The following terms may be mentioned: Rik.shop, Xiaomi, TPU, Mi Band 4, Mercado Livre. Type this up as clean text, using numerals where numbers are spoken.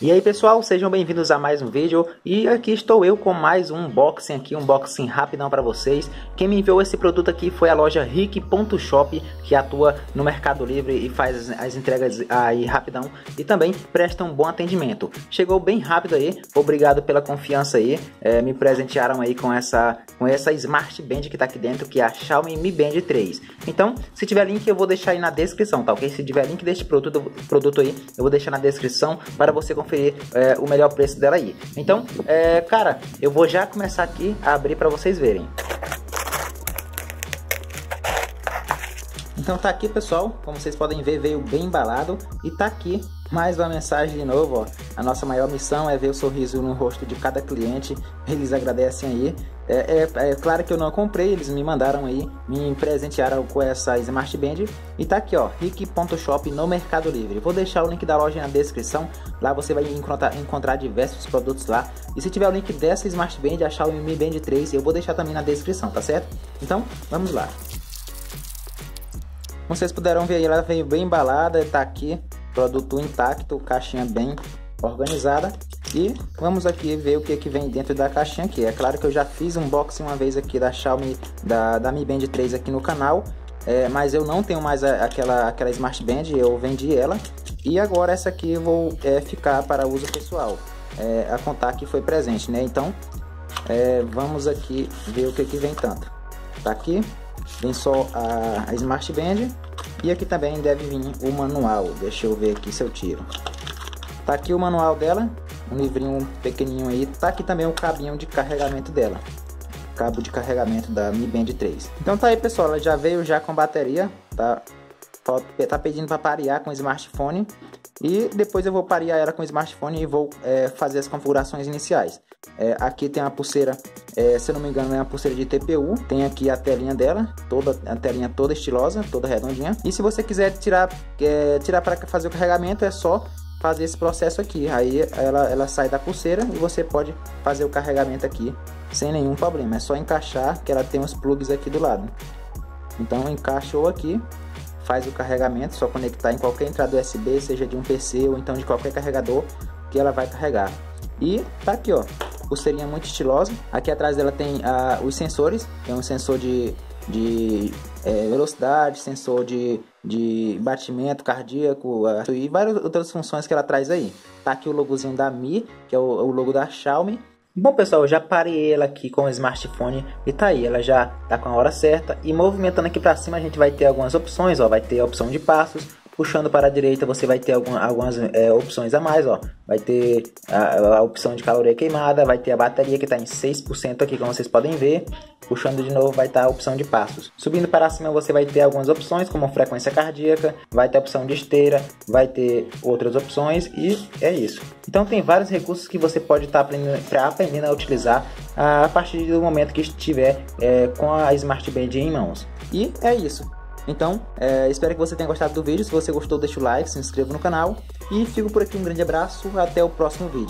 E aí pessoal, sejam bem-vindos a mais um vídeo, e aqui estou eu com mais um unboxing aqui, um unboxing rapidão para vocês. Quem me enviou esse produto aqui foi a loja Rik.shop, que atua no Mercado Livre e faz as entregas aí rapidão e também presta um bom atendimento. Chegou bem rápido aí, obrigado pela confiança aí, me presentearam aí com essa Smart Band que tá aqui dentro, que é a Xiaomi Mi Band 3. Então, se tiver link eu vou deixar aí na descrição, tá ok? Se tiver link deste produto aí, eu vou deixar na descrição para você conferir o melhor preço dela aí. Então, cara, eu vou já começar aqui a abrir para vocês verem. Então tá aqui, pessoal, como vocês podem ver, veio bem embalado e tá aqui mais uma mensagem de novo, ó. A nossa maior missão é ver o sorriso no rosto de cada cliente, eles agradecem aí. É claro que eu não comprei, eles me mandaram aí, me presentearam com essa Smart Band. E tá aqui, ó, Rik.shop no Mercado Livre. Vou deixar o link da loja na descrição, lá você vai encontrar diversos produtos lá. E se tiver o link dessa Smart Band, achar o Mi Band 3, eu vou deixar também na descrição, tá certo? Então, vamos lá. Como vocês puderam ver aí, ela veio bem embalada, tá aqui, produto intacto, caixinha bem organizada. E vamos aqui ver o que que vem dentro da caixinha aqui. É claro que eu já fiz um unboxing uma vez aqui da Xiaomi, da Mi Band 3 aqui no canal, mas eu não tenho mais aquela Smart Band, eu vendi ela. E agora essa aqui eu vou ficar para uso pessoal, a contar que foi presente, né? Então vamos aqui ver o que que vem tanto. Tá aqui, vem só a Smart Band e aqui também deve vir o manual, deixa eu ver aqui se eu tiro. Tá aqui o manual dela, um livrinho pequenininho aí. Tá aqui também o cabinho de carregamento dela, cabo de carregamento da Mi Band 3. Então tá aí, pessoal, ela já veio já com bateria, tá pedindo para parear com o smartphone. E depois eu vou parear ela com o smartphone e vou fazer as configurações iniciais. Aqui tem uma pulseira, se eu não me engano é uma pulseira de TPU. Tem aqui a telinha dela, a telinha toda estilosa, toda redondinha. E se você quiser tirar para fazer o carregamento, é só fazer esse processo aqui, aí ela sai da pulseira e você pode fazer o carregamento aqui sem nenhum problema. É só encaixar, que ela tem uns plugs aqui do lado, então encaixou aqui, faz o carregamento, só conectar em qualquer entrada USB, seja de um PC ou então de qualquer carregador, que ela vai carregar. E tá aqui, ó, pulseirinha muito estilosa. Aqui atrás dela tem os sensores, tem um sensor de velocidade, sensor de batimento cardíaco e várias outras funções que ela traz aí. Tá aqui o logozinho da Mi, que é o logo da Xiaomi. Bom, pessoal, eu já parei ela aqui com o smartphone e tá aí, ela já tá com a hora certa. E movimentando aqui pra cima a gente vai ter algumas opções, ó, vai ter a opção de passos. Puxando para a direita você vai ter algumas opções a mais, ó. Vai ter a opção de caloria queimada, vai ter a bateria que está em 6% aqui, como vocês podem ver. Puxando de novo vai estar a opção de passos. Subindo para cima você vai ter algumas opções, como frequência cardíaca, vai ter a opção de esteira, vai ter outras opções e é isso. Então tem vários recursos que você pode estar aprendendo a utilizar a partir do momento que estiver com a Smart Band em mãos. E é isso. Então, espero que você tenha gostado do vídeo. Se você gostou, deixa o like, se inscreva no canal. E fico por aqui, um grande abraço, até o próximo vídeo.